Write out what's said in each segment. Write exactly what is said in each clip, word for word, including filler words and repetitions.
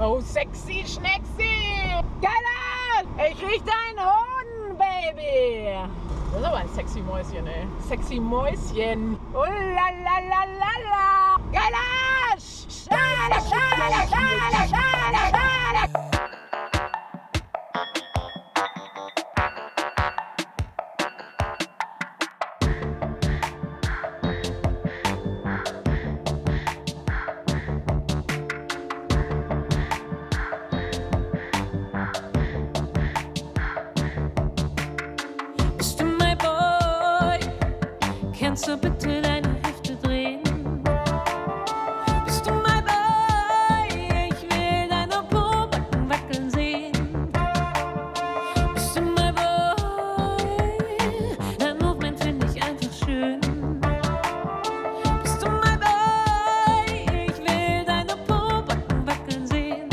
Oh, sexy Schnexi! Geil! Ich riech deinen Hoden, Baby! Das ist aber ein sexy Mäuschen, ey. Sexy Mäuschen! Oh la la la la la! Geil! Schade, schade, schade, schade, schade! Kannst du bitte deine Hüfte drehen? Bist du mal bei? Ich will deine Pobacken wackeln sehen. Bist du mal bei? Dein Movement finde ich einfach schön. Bist du mal bei? Ich will deine Pobacken wackeln sehen.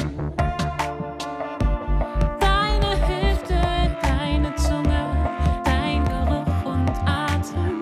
Deine Hüfte, deine Zunge, dein Geruch und Atem.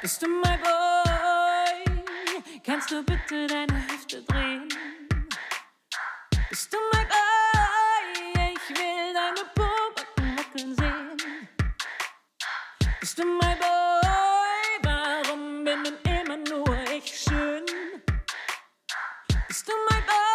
Bist du mein Boy? Kannst du bitte deine Hüfte drehen? Bist du mein Boy? Ich will deine Pobacken wackeln sehen. Bist du mein Boy? Warum bin denn immer nur ich schön? Bist du mein Boy?